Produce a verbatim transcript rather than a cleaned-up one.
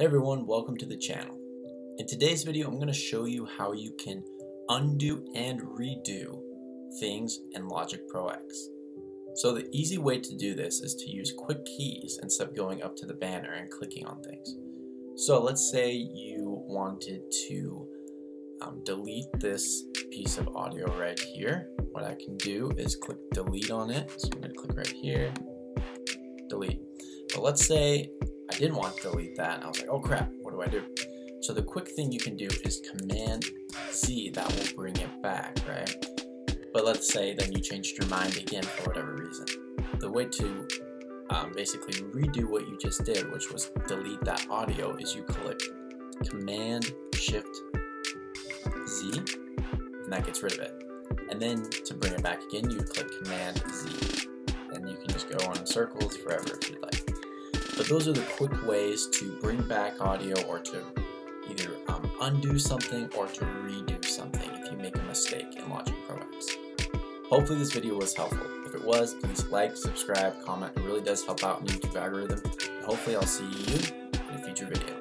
Hey everyone, welcome to the channel. In today's video, I'm going to show you how you can undo and redo things in Logic Pro X. So the easy way to do this is to use quick keys instead of going up to the banner and clicking on things. So let's say you wanted to um, delete this piece of audio right here. What I can do is click delete on it. So I'm going to click right here, delete. But let's say I didn't want to delete that, and I was like, oh crap, what do I do? So the quick thing you can do is Command Z, that will bring it back, right? But let's say then you changed your mind again for whatever reason. The way to um, basically redo what you just did, which was delete that audio, is you click Command Shift Z, and that gets rid of it. And then to bring it back again, you click Command Z, and you can just go on in circles forever if you'd like. But those are the quick ways to bring back audio or to either um, undo something or to redo something if you make a mistake in Logic Pro X. Hopefully this video was helpful. If it was, please like, subscribe, comment. It really does help out in the YouTube algorithm. And hopefully I'll see you in a future video.